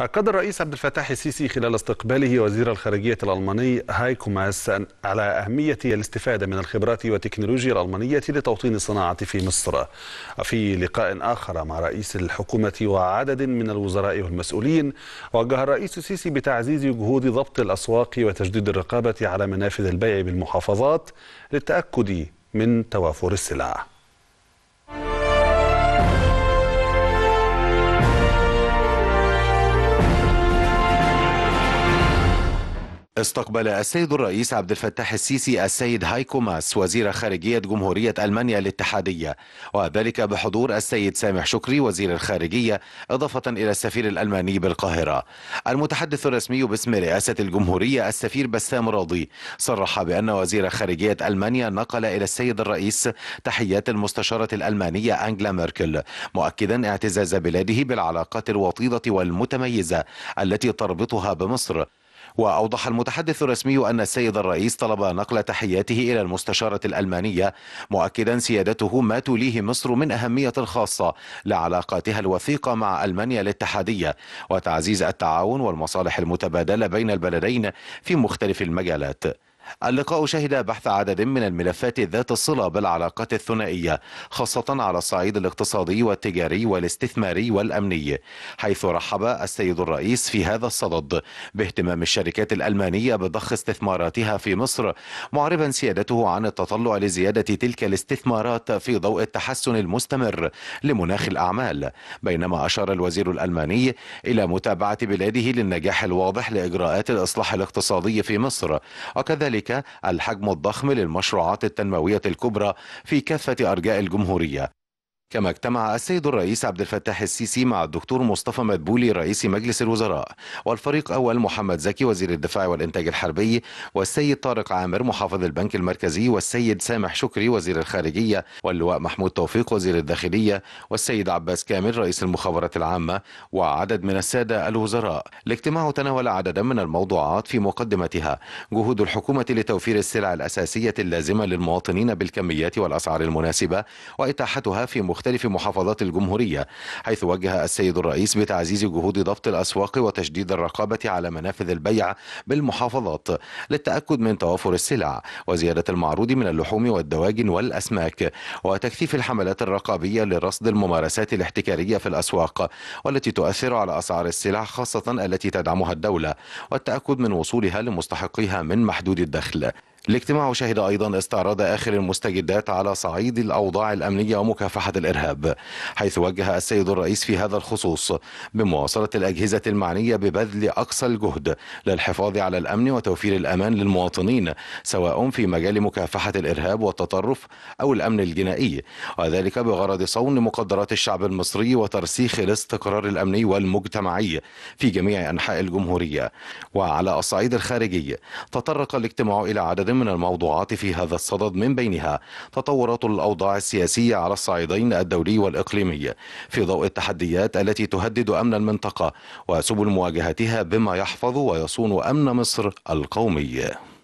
أكد الرئيس عبد الفتاح السيسي خلال استقباله وزير الخارجية الألماني هايكو ماس على أهمية الاستفادة من الخبرات والتكنولوجيا الألمانية لتوطين الصناعة في مصر. في لقاء آخر مع رئيس الحكومة وعدد من الوزراء والمسؤولين، وجه الرئيس السيسي بتعزيز جهود ضبط الأسواق وتجديد الرقابة على منافذ البيع بالمحافظات للتأكد من توافر السلع. استقبل السيد الرئيس عبد الفتاح السيسي السيد هايكو ماس وزير خارجية جمهورية ألمانيا الاتحادية، وذلك بحضور السيد سامح شكري وزير الخارجية، إضافة إلى السفير الألماني بالقاهرة. المتحدث الرسمي باسم رئاسة الجمهورية السفير بسام راضي صرح بأن وزير خارجية ألمانيا نقل إلى السيد الرئيس تحيات المستشارة الألمانية انجلا ميركل، مؤكدا اعتزاز بلاده بالعلاقات الوطيدة والمتميزة التي تربطها بمصر. وأوضح المتحدث الرسمي أن السيد الرئيس طلب نقل تحياته إلى المستشارة الألمانية، مؤكدا سيادته ما توليه مصر من أهمية خاصة لعلاقاتها الوثيقة مع ألمانيا الاتحادية وتعزيز التعاون والمصالح المتبادلة بين البلدين في مختلف المجالات. اللقاء شهد بحث عدد من الملفات ذات الصلة بالعلاقات الثنائية، خاصة على الصعيد الاقتصادي والتجاري والاستثماري والأمني، حيث رحب السيد الرئيس في هذا الصدد باهتمام الشركات الألمانية بضخ استثماراتها في مصر، معربا سيادته عن التطلع لزيادة تلك الاستثمارات في ضوء التحسن المستمر لمناخ الأعمال، بينما أشار الوزير الألماني إلى متابعة بلاده للنجاح الواضح لإجراءات الإصلاح الاقتصادي في مصر، وكذلك الحجم الضخم للمشروعات التنموية الكبرى في كافة أرجاء الجمهورية. كما اجتمع السيد الرئيس عبد الفتاح السيسي مع الدكتور مصطفى مدبولي رئيس مجلس الوزراء، والفريق أول محمد زكي وزير الدفاع والإنتاج الحربي، والسيد طارق عامر محافظ البنك المركزي، والسيد سامح شكري وزير الخارجية، واللواء محمود توفيق وزير الداخلية، والسيد عباس كامل رئيس المخابرات العامة، وعدد من السادة الوزراء. الاجتماع تناول عددا من الموضوعات في مقدمتها جهود الحكومة لتوفير السلع الأساسية اللازمة للمواطنين بالكميات والأسعار المناسبة وإتاحتها في مختلف محافظات الجمهورية، حيث وجه السيد الرئيس بتعزيز جهود ضبط الأسواق وتشديد الرقابة على منافذ البيع بالمحافظات للتأكد من توافر السلع وزيادة المعروض من اللحوم والدواجن والأسماك، وتكثيف الحملات الرقابية لرصد الممارسات الاحتكارية في الأسواق والتي تؤثر على أسعار السلع، خاصة التي تدعمها الدولة، والتأكد من وصولها لمستحقيها من محدود الدخل. الاجتماع شهد أيضا استعراض آخر المستجدات على صعيد الأوضاع الأمنية ومكافحة الإرهاب، حيث وجه السيد الرئيس في هذا الخصوص بمواصلة الأجهزة المعنية ببذل أقصى الجهد للحفاظ على الأمن وتوفير الأمان للمواطنين، سواء في مجال مكافحة الإرهاب والتطرف أو الأمن الجنائي، وذلك بغرض صون مقدرات الشعب المصري وترسيخ الاستقرار الأمني والمجتمعي في جميع أنحاء الجمهورية. وعلى الصعيد الخارجي تطرق الاجتماع إلى عدد من الموضوعات في هذا الصدد، من بينها تطورات الأوضاع السياسية على الصعيدين الدولي والإقليمي في ضوء التحديات التي تهدد أمن المنطقة وسبل مواجهتها بما يحفظ ويصون أمن مصر القومي.